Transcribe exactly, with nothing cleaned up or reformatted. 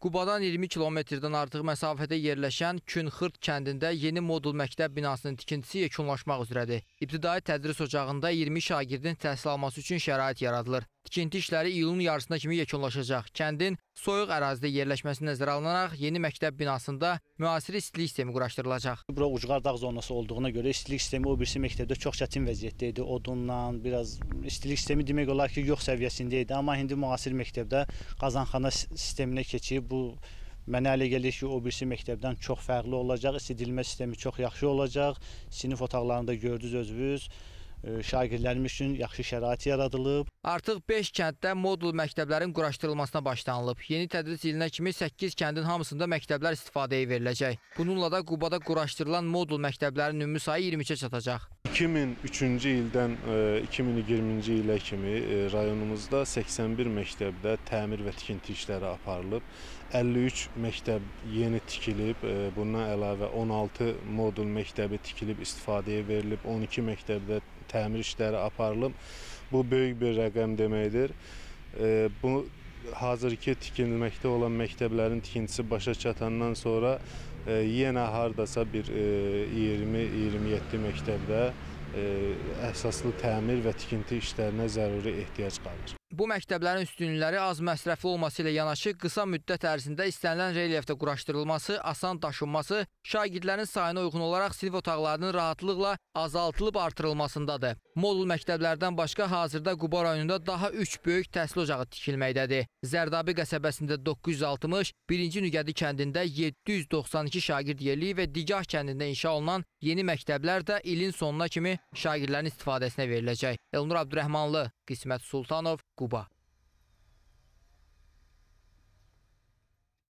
Qubadan iyirmi kilometrdən artıq məsafədə yerləşən Künxırt kəndində yeni modul məktəb binasının tikintisi yekunlaşmaq üzrədir. İbtidai tədris ocağında iyirmi şagirdin təhsil alması üçün şərait yaradılır. Tikinti işləri iyulun yarısına kimi yekunlaşacaq. Kəndin soyuq ərazidə yerləşməsi nəzərə alınaraq yeni məktəb binasında müasir istilik sistemi quraşdırılacaq. Bura Ucğardağ zonası olduğuna görə istilik sistemi o birisi məktəbdə çox çətin vəziyyətdə idi. Odundan biraz istilik sistemi demək olar ki, yox səviyyəsində idi. Amma indi müasir məktəbdə Qazanxana sisteminə keçib. Bu mənə elə gəlir ki, o birisi məktəbdən çox fərqli olacaq, istidilmə sistemi çox yaxşı olacaq, sinif otaqlarında gördünüz özünüz, şagirdlərimiz üçün yaxşı şərait yaradılıb. Artıq beş kənddə modul məktəblərin quraşdırılmasına başlanılıb. Yeni tədris ilinə kimi səkkiz kəndin hamısında məktəblər istifadəyə veriləcək. Bununla da Qubada quraşdırılan modul məktəblərin ümumi sayı iyirmi üçə çatacaq. iki min üçüncü ildən iki min iyirminci ilə kimi rayonumuzda səksən bir məktəbdə təmir və tikinti işləri aparılıb, əlli üç məktəb yeni tikilib, bundan əlavə on altı modul məktəbi tikilib, istifadəyə verilib, on iki məktəbdə təmir işləri aparılıb. Bu böyük bir rəqəm deməkdir. Bu hazırki tikilməkdə olan məktəblərin tikintisi başa çatandan sonra yenə hardasa bir iyirmi iyirmi yeddi məktəbdə əsaslı təmir və tikinti işlərinə zəruri ehtiyac qalır. Bu məktəblərin üstünlükləri az məsrəfli olması ilə yanaşı qısa müddət ərzində istənilən relyefdə quraşdırılması, asan daşınması, şagirdlərin sayına uyğun olaraq sinif otaqlarının rahatlıqla azaltılıb artırılmasındadır. Modul məktəblərdən başqa hazırda Quba rayonunda daha üç böyük təhsil ocağı tikilməkdədir. Zərdabi qəsəbəsində doqquz yüz altmış, birinci Nüqədi kəndində yeddi yüz doxsan iki şagird yerliyi və Digah kəndində inşa olunan yeni məktəblər də ilin sonuna kimi şagirdlərin istifadəsinə veriləcək. Elnur Abdurrahmanlı, İsmət Sultanov, Quba.